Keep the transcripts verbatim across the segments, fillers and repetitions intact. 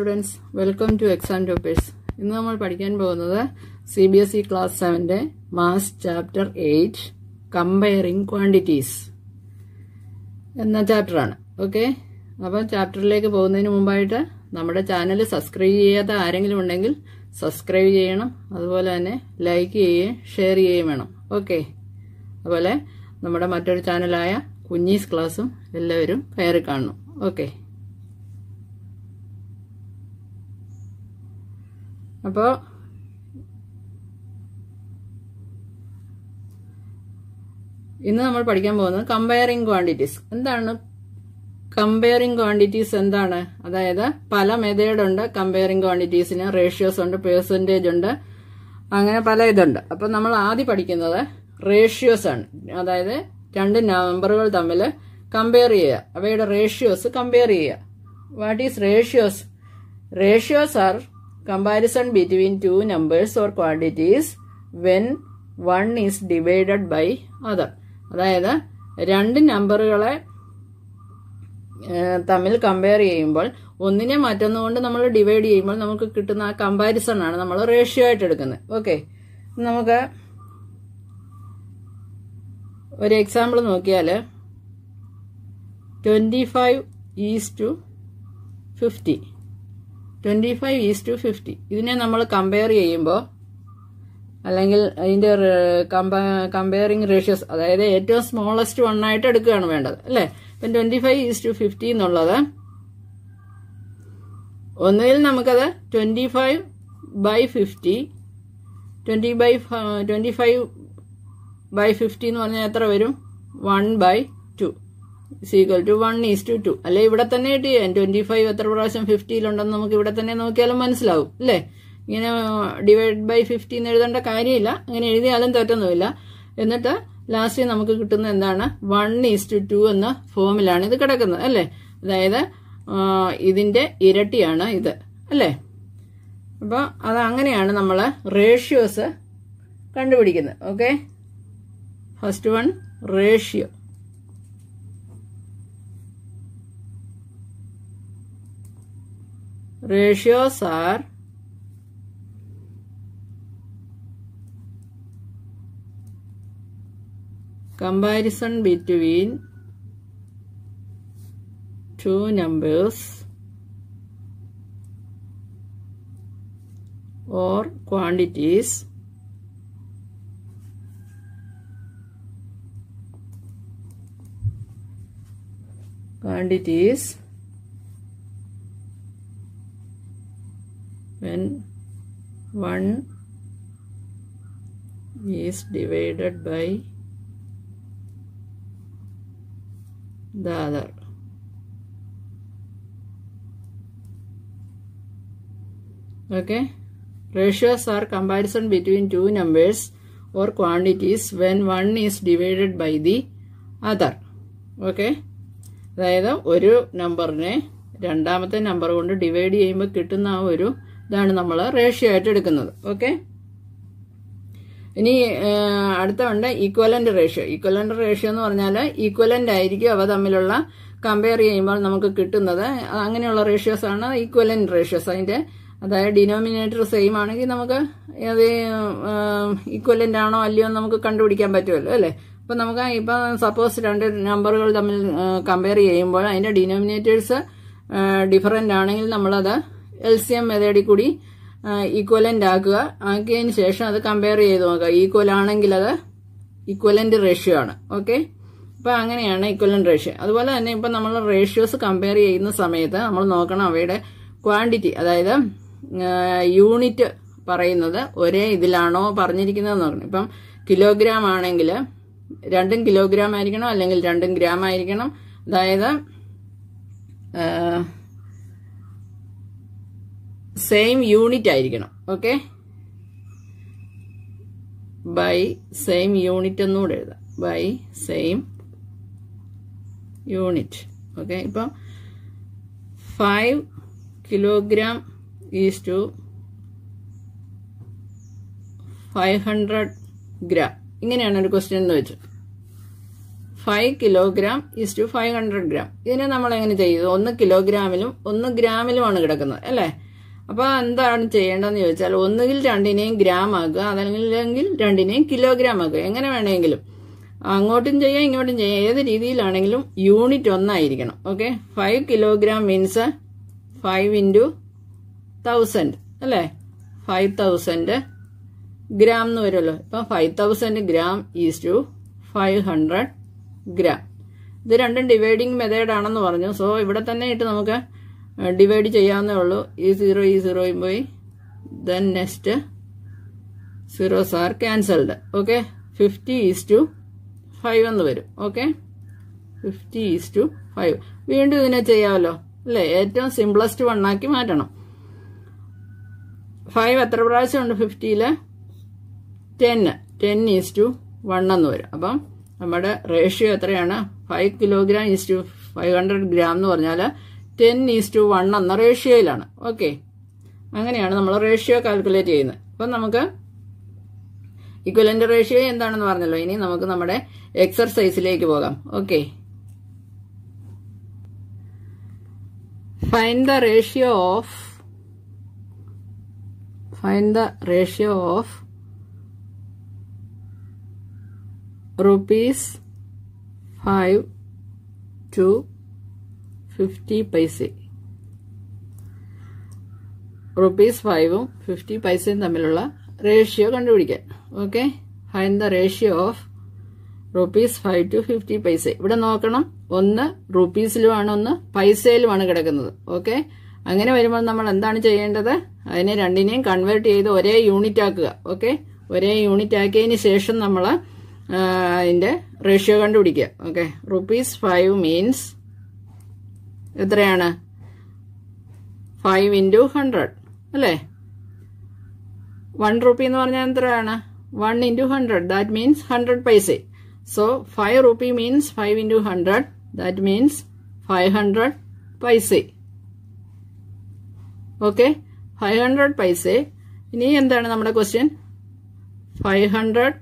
Students, welcome to Exam Topics. ഇന്ന് നമ്മൾ പഠിക്കാൻ പോകുന്നത് C B S E class seven Maths Chapter eight Comparing Quantities എന്ന chapter ആണ്. ഓക്കേ, അപ്പോൾ ചാപ്റ്ററിലേക്ക് പോകുന്നതിന് മുമ്പായിട്ട് നമ്മുടെ ചാനൽ സബ്സ്ക്രൈബ് ചെയ്യാത്ത ആരെങ്കിലും ഉണ്ടെങ്കിൽ സബ്സ്ക്രൈബ് ചെയ്യണം. അതുപോലെ തന്നെ ലൈക്ക് ചെയ്യുകയും ഷെയർ ചെയ്യുകയും വേണം. ഓക്കേ, അതുപോലെ നമ്മുടെ മറ്റൊരു ചാനലായ കുഞ്ഞീസ് ക്ലാസ്സും എല്ലാവരും കയറി കാണണം. ഓക്കേ, അപ്പോൾ ഇന്ന് നമ്മൾ പഠിക്കാൻ പോകുന്നത് കമ്പയറിംഗ് ക്വാണ്ടിറ്റീസ്. എന്താണ് കമ്പയറിംഗ് ക്വാണ്ടിറ്റീസ്? എന്താണ് അതായത് പല മെത്തേഡ് ഉണ്ട് കമ്പയറിംഗ് ക്വാണ്ടിറ്റീസിന്. റേഷ്യോസ് ഉണ്ട്, പെർസെൻറ്റേജ് ഉണ്ട്, അങ്ങനെ പല ഇതുണ്ട്. അപ്പോൾ നമ്മൾ ആദ്യം പഠിക്കുന്നത് റേഷ്യോസ് ആണ്. അതായത് രണ്ട് നമ്പറുകൾ തമ്മിൽ കമ്പയർ ചെയ്യുക, അവയുടെ റേഷ്യോസ് കമ്പയർ ചെയ്യുക. What is ratios? Ratios are comparison between two numbers or quantities when one is divided by other. അതായത് രണ്ട് നമ്പറുകളെ തമ്മിൽ കമ്പയർ ചെയ്യുമ്പോൾ ഒന്നിനെ മറ്റൊന്നുകൊണ്ട് നമ്മൾ ഡിവൈഡ് ചെയ്യുമ്പോൾ നമുക്ക് കിട്ടുന്ന ആ കമ്പാരിസൺ ആണ് നമ്മൾ റേഷ്യോ ആയിട്ട് എടുക്കുന്നത്. ഓക്കെ, നമുക്ക് ഒരു എക്സാമ്പിൾ നോക്കിയാൽ twenty five is to fifty twenty five is to fifty ഇതിനെ നമ്മൾ കമ്പയർ ചെയ്യുമ്പോൾ, അല്ലെങ്കിൽ അതിൻ്റെ കമ്പയറിങ് റേഷ്യോസ്, അതായത് ഏറ്റവും സ്മോളസ്റ്റ് വൺ ആയിട്ട് എടുക്കുകയാണ് വേണ്ടത്, അല്ലേ? ഇപ്പം twenty five is to fifty എന്നുള്ളത് ഒന്നുകിൽ നമുക്കത് twenty five by fifty twenty by twenty five by fifty എന്ന് പറഞ്ഞാൽ എത്ര വരും? One by two equal to one is to two. അല്ലെ, ഇവിടെ തന്നെ ഇട്ട് ചെയ്യാൻ. ട്വന്റി ഫൈവ് എത്ര പ്രാവശ്യം ഫിഫ്റ്റിയിലുണ്ടെന്ന് നമുക്ക് ഇവിടെ തന്നെ നോക്കിയാലും മനസ്സിലാവും, അല്ലേ? ഇങ്ങനെ ഡിവൈഡ് ബൈ ഫിഫ്റ്റി എന്ന് എഴുതേണ്ട കാര്യമില്ല, അങ്ങനെ എഴുതിയാലും തെറ്റൊന്നുമില്ല. എന്നിട്ട് ലാസ്റ്റ് നമുക്ക് കിട്ടുന്ന എന്താണ്? വൺ ഈസ് ടു ടു എന്ന ഫോമിലാണ് ഇത് കിടക്കുന്നത്, അല്ലേ? അതായത് ഇതിന്റെ ഇരട്ടിയാണ് ഇത്, അല്ലേ? അപ്പോൾ അത് അങ്ങനെയാണ് നമ്മൾ റേഷ്യോസ് കണ്ടുപിടിക്കുന്നത്. Okay, first one ratio. Ratios are comparison between two numbers or quantities quantities when one is divided by the other. Okay, ratios are comparison between two numbers or quantities when one is divided by the other. Okay, അതായത് ഒരു നമ്പറിനെ രണ്ടാമത്തെ number കൊണ്ട് divide ചെയ്യുമ്പോൾ കിട്ടുന്ന ആ ഒരു ഇതാണ് നമ്മൾ റേഷ്യോ ആയിട്ട് എടുക്കുന്നത്. ഓക്കെ, ഇനി അടുത്ത ഉണ്ട് ഈക്വലന്റ് റേഷ്യോ. ഈക്വലന്റ് റേഷ്യോ എന്ന് പറഞ്ഞാൽ ഈക്വലന്റ് ആയിരിക്കും അവ തമ്മിലുള്ള കമ്പയർ ചെയ്യുമ്പോൾ നമുക്ക് കിട്ടുന്നത്. അങ്ങനെയുള്ള റേഷ്യോസ് ആണ് ഈക്വലന്റ് റേഷ്യോസ്. അതിന്റെ അതായത് ഡിനോമിനേറ്റർ സെയിം ആണെങ്കിൽ നമുക്ക് അത് ഈക്വലന്റ് ആണോ അല്ലയോ നമുക്ക് കണ്ടുപിടിക്കാൻ പറ്റുമല്ലോ, അല്ലേ? അപ്പം നമുക്ക് ഇപ്പം സപ്പോസ് രണ്ട് നമ്പറുകൾ തമ്മിൽ കമ്പയർ ചെയ്യുമ്പോൾ അതിന്റെ ഡിനോമിനേറ്റേഴ്സ് ഡിഫറെന്റ് ആണെങ്കിൽ നമ്മളത് എൽ സി എം മെത്തേഡിൽ കൂടി ഈക്വലന്റ് ആക്കുക. ആക്കിയതിന് ശേഷം അത് കമ്പയർ ചെയ്ത് നോക്കുക. ഈക്വൽ ആണെങ്കിൽ അത് ഈക്വലന്റ് റേഷ്യോ ആണ്. ഓക്കെ, അപ്പം അങ്ങനെയാണ് ഈക്വലന്റ് റേഷ്യോ. അതുപോലെ തന്നെ ഇപ്പം നമ്മൾ റേഷ്യോസ് കമ്പയർ ചെയ്യുന്ന സമയത്ത് നമ്മൾ നോക്കണം അവയുടെ ക്വാണ്ടിറ്റി, അതായത് യൂണിറ്റ് പറയുന്നത് ഒരേ ഇതിലാണോ പറഞ്ഞിരിക്കുന്നത് നോക്കണം. ഇപ്പം കിലോഗ്രാം ആണെങ്കിൽ രണ്ടും കിലോഗ്രാം ആയിരിക്കണം, അല്ലെങ്കിൽ രണ്ടും ഗ്രാം ആയിരിക്കണം. അതായത് സെയിം യൂണിറ്റ് ആയിരിക്കണം. ഓക്കെ, ബൈ സെയിം യൂണിറ്റ് എന്നൂടെ എഴുതാം, ബൈ സെയിം യൂണിറ്റ്. ഓക്കെ, ഇപ്പം five kilogram is to five hundred gram ഇങ്ങനെയാണ് ഒരു ക്വസ്റ്റ്യൻ എന്ന് വെച്ചു. Five kilogram is to five hundred gram. ഇതിനെ നമ്മൾ എങ്ങനെ ചെയ്തു? ഒന്ന് കിലോഗ്രാമിലും ഒന്ന് ഗ്രാമിലുമാണ് കിടക്കുന്നത് അല്ലേ. അപ്പൊ എന്താണ് ചെയ്യേണ്ടതെന്ന് ചോദിച്ചാൽ ഒന്നുകിൽ രണ്ടിനെയും ഗ്രാം ആക്കുക, അതല്ലെങ്കിൽ രണ്ടിനെയും കിലോഗ്രാം ആക്കുക. എങ്ങനെ വേണമെങ്കിലും അങ്ങോട്ടും ചെയ്യാം ഇങ്ങോട്ടും ചെയ്യാം, ഏത് രീതിയിലാണെങ്കിലും യൂണിറ്റ് ഒന്നായിരിക്കണം. Okay, five kilogram means five into thousand അല്ലേ, ഫൈവ് തൗസൻഡ് ഗ്രാം എന്ന് വരുമല്ലോ. ഇപ്പം five thousand gram is to five hundred gram. ഇത് രണ്ടും ഡിവൈഡിങ് മെത്തേഡ് ആണെന്ന് പറഞ്ഞു. സോ ഇവിടെ തന്നെ ഇട്ട് നമുക്ക് ഡിവൈഡ് ചെയ്യാവുന്നേ ഉള്ളൂ. ഈ സീറോ ഈ സീറോയും പോയി, then next zeros are cancelled. Okay, fifty is to five എന്ന് വരും. Okay, fifty is to five. വീണ്ടും ഇതിനെ ചെയ്യാമല്ലോ അല്ലേ, ഏറ്റവും സിംപ്ലസ്റ്റ് വൺ ആക്കി മാറ്റണം. ഫൈവ് എത്ര പ്രാവശ്യമുണ്ട് ഫിഫ്റ്റിയിൽ? ടെന്ന്. ടെൻ ഈസ് ടു വൺ എന്ന് വരും. അപ്പം നമ്മുടെ റേഷ്യോ എത്രയാണ്? Five kilogram is to five hundred gram എന്ന് പറഞ്ഞാൽ ടെൻ ഈസ് ടു വൺ എന്ന റേഷ്യോയിലാണ്. ഓക്കെ, അങ്ങനെയാണ് നമ്മൾ റേഷ്യോ കാൽക്കുലേറ്റ് ചെയ്യുന്നത്. അപ്പം നമുക്ക് ഇക്വലന്റ് റേഷ്യോ എന്താണെന്ന് പറഞ്ഞല്ലോ. ഇനി നമുക്ക് നമ്മുടെ എക്സർസൈസിലേക്ക് പോകാം. Okay, find the ratio of find the ratio of rupees five to fifty paise. rupees five um fifty paise തമ്മിലുള്ള റേഷ്യോ കണ്ടുപിടിക്കാം. Okay, find the ratio of rupees five to fifty paise. ഇവിടെ നോക്കണം, ഒന്ന് റുപ്പീസിലുമാണ് ഒന്ന് പൈസയിലുമാണ് കിടക്കുന്നത്. ഓക്കെ, അങ്ങനെ വരുമ്പോൾ നമ്മൾ എന്താണ് ചെയ്യേണ്ടത്? അതിനെ രണ്ടിനെയും കൺവേർട്ട് ചെയ്ത് ഒരേ യൂണിറ്റ് ആക്കുക. ഓക്കെ, ഒരേ യൂണിറ്റ് ആക്കിയതിന് ശേഷം നമ്മൾ അതിന്റെ റേഷ്യോ കണ്ടുപിടിക്കുക. ഓക്കെ, റുപ്പീസ് ഫൈവ് മീൻസ് എത്രയാണ്? ഫൈവ് ഇൻറ്റു ഹൺഡ്രഡ് അല്ലേ. വൺ റുപ്പി എന്ന് പറഞ്ഞാൽ എത്രയാണ്? One into hundred, that means hundred paise. So five rupee means five into hundred, that means five hundred paise. Okay, five hundred paise. ഇനി എന്താണ് നമ്മുടെ question? Five hundred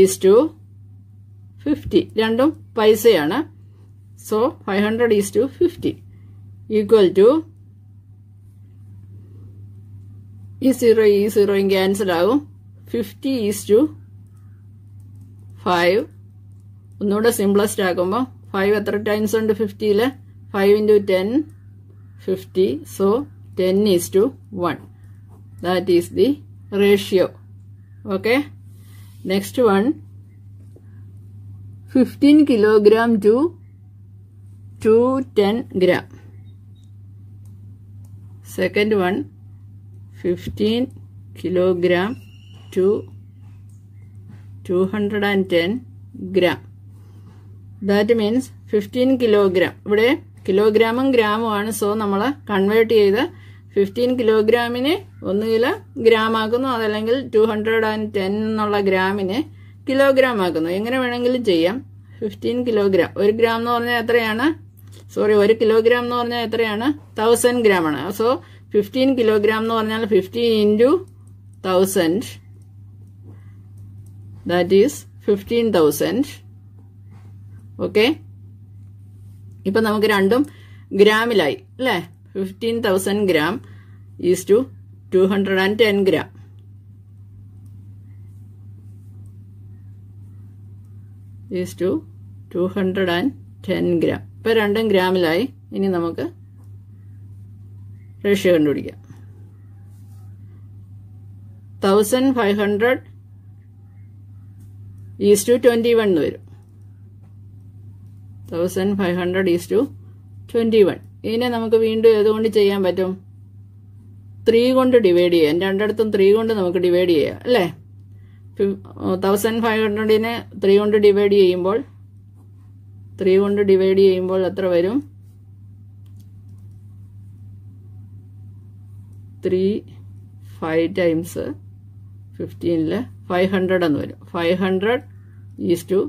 is to fifty, രണ്ടും പൈസയാണ്. So five hundred is to fifty equal to, ഈ zero ഈ സീറോയും cancel ആകും. Fifty is to five, ഒന്നുകൂടെ സിംപ്ലസ്റ്റ് ആക്കുമ്പോൾ ഫൈവ് എത്ര ടൈംസ് ഉണ്ട് ഫിഫ്റ്റിയിൽ? Five into ten fifty. So ten is to one, that is the ratio. Okay, next one, fifteen kilogram to two hundred ten gram. Second one, fifteen kilogram to two hundred ten gram, that means fifteen kilogram. ഇവിടെ കിലോഗ്രാമും ഗ്രാമുമാണ്. So നമ്മൾ convert ചെയ്ത് fifteen കിലോഗ്രാമിനെ ഒന്നുകിൽ gram ആക്കുന്നു, അതല്ലെങ്കിൽ to hundred and ten എന്നുള്ള ഗ്രാമിനെ കിലോഗ്രാം ആക്കുന്നു. എങ്ങനെ വേണമെങ്കിലും ചെയ്യാം. ഫിഫ്റ്റീൻ കിലോഗ്രാം, ഒരു ഗ്രാം എന്ന് പറഞ്ഞാൽ എത്രയാണ്? സോറി, ഒരു കിലോഗ്രാം എന്ന് പറഞ്ഞാൽ എത്രയാണ്? തൗസൻഡ് ഗ്രാം ആണ്. സോ ഫിഫ്റ്റീൻ കിലോഗ്രാം എന്ന് പറഞ്ഞാൽ fifteen into thousand, that is fifteen thousand. Okay, ഇപ്പം നമുക്ക് രണ്ടും ഗ്രാമിലായി അല്ലേ. Fifteen thousand gram is to two hundred and ten gram. Is to two hundred and ten gram. ഇപ്പം രണ്ടും ഗ്രാമിലായി. ഇനി നമുക്ക് റേഷ്യോ കണ്ടുപിടിക്കാം. Thousand five hundred is to twenty one എന്ന് വരും. Thousand five hundred is to twenty one. ഇതിനെ നമുക്ക് വീണ്ടും ഏതുകൊണ്ട് ചെയ്യാൻ പറ്റും? ത്രീ കൊണ്ട് ഡിവൈഡ് ചെയ്യാം. രണ്ടിടത്തും ത്രീ കൊണ്ട് നമുക്ക് ഡിവൈഡ് ചെയ്യാം അല്ലേ. തൗസൻഡ് ഫൈവ് ഹൺഡ്രഡിനെ ത്രീ കൊണ്ട് ഡിവൈഡ് ചെയ്യുമ്പോൾ ത്രീ കൊണ്ട് ഡിവൈഡ് ചെയ്യുമ്പോൾ എത്ര വരും? ത്രീ ഫൈവ് ടൈംസ് ഫിഫ്റ്റീനിൽ ഫൈവ് ഹൺഡ്രഡ് എന്ന് വരും. Five hundred is to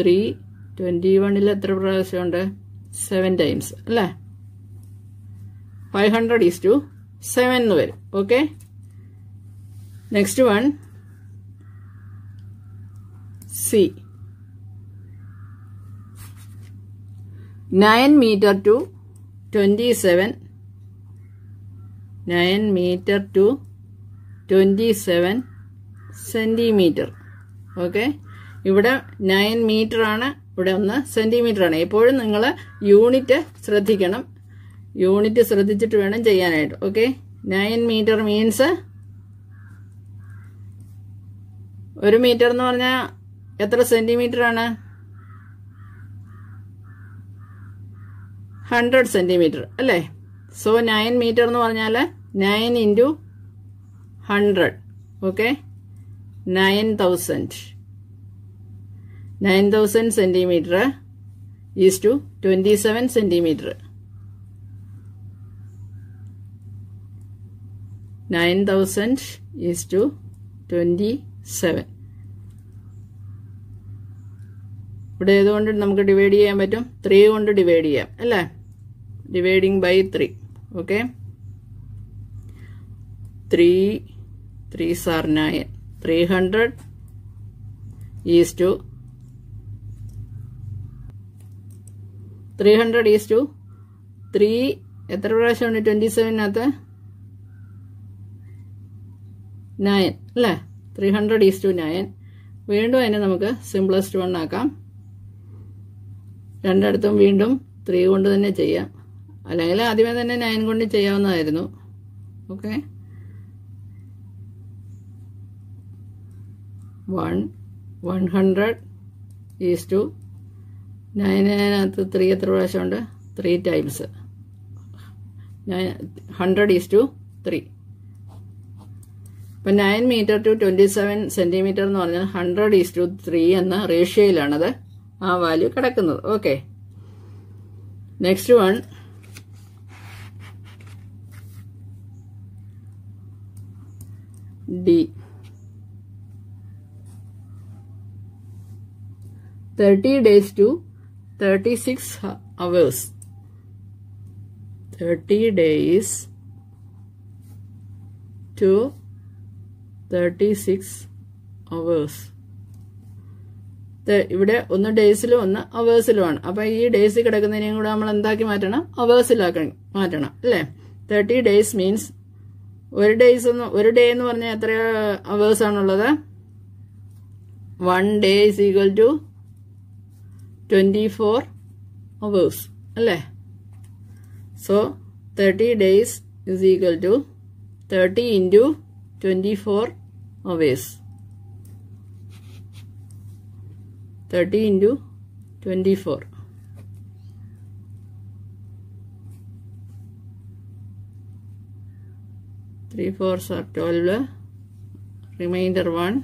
three twenty വണ്ണിൽ എത്ര പ്രാവശ്യമുണ്ട്? സെവൻ ടൈംസ് അല്ലേ. Five hundred is to seven എന്ന് വരും. Okay, next one C. nine meter to twenty-seven, nine meter to twenty-seven centimeter. Okay, here nine meter is centimeter. Now, unit is unit is okay, nine meter means one meter is one centimeter. one hundred centimeter. Right? So nine meter is nine into one hundred. Okay, nine thousand. nine thousand centimeter is to twenty-seven centimeter. nine thousand is to twenty-seven. Today, we will divide by three. We divide by dividing by three. Okay. three, threes are nine. three hundred is to three hundred is to three. twenty-seven. nine. three hundred is to nine. We will do simplest one. രണ്ടടത്തും വീണ്ടും three കൊണ്ട് തന്നെ ചെയ്യാം അല്ലെങ്കിൽ ആദ്യമേ തന്നെ nine കൊണ്ട് ചെയ്യാവുന്നതായിരുന്നു okay one hundred is to nine അതിനകത്ത് three എത്ര പ്രാവശ്യം ഉണ്ട് three times one hundred is to three അപ്പോൾ nine meter to twenty-seven centimeter എന്ന് പറഞ്ഞാൽ one hundred is to three എന്ന റേഷ്യോയിലാണ് അത് Ah, value kadakkunnathu. Okay. Next one. D. thirty days to thirty-six hours. thirty days to thirty-six hours. Here, one days is one hours. Now, this days is hours. thirty days means one day is one day hours. one day is equal to twenty-four hours. So, thirty days is equal to thirty into twenty-four hours. thirty into twenty-four. three fours are twelve. Remainder one.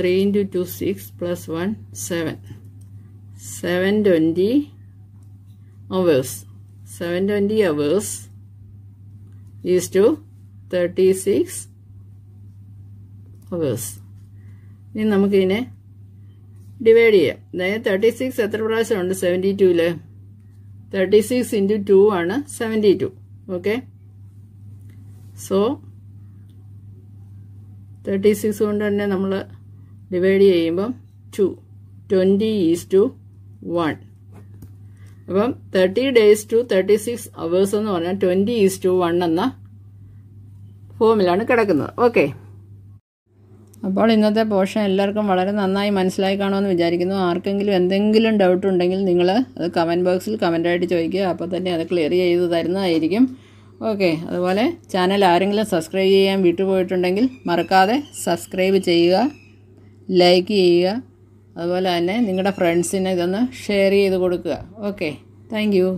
three into two, six plus one, seven. seven hundred twenty hours. seven hundred twenty hours is to thirty-six hours. This is divide. Then thirty-six is seventy-two. thirty-six into two is seventy-two. Okay. So, thirty-six is divided by two. twenty is to one. thirty days to thirty-six hours and twenty is to one and the formula. Okay. അപ്പോൾ ഇന്നത്തെ portion എല്ലാവർക്കും വളരെ നന്നായി മനസ്സിലായി കാണുമെന്ന് വിചാരിക്കുന്നു. ആർക്കെങ്കിലും എന്തെങ്കിലും ഡൗട്ട് ഉണ്ടെങ്കിൽ നിങ്ങൾ അത് കമൻറ്റ് ബോക്സിൽ കമൻ്റ് ആയിട്ട് ചോദിക്കുക. അപ്പോൾ തന്നെ അത് ക്ലിയർ ചെയ്തു തരുന്നതായിരിക്കും. ഓക്കെ, അതുപോലെ ചാനൽ ആരെങ്കിലും സബ്സ്ക്രൈബ് ചെയ്യാൻ വിട്ടുപോയിട്ടുണ്ടെങ്കിൽ മറക്കാതെ സബ്സ്ക്രൈബ് ചെയ്യുക, ലൈക്ക് ചെയ്യുക, അതുപോലെ തന്നെ നിങ്ങളുടെ ഫ്രണ്ട്സിന് ഇതൊന്ന് ഷെയർ ചെയ്ത് കൊടുക്കുക. Okay, thank U.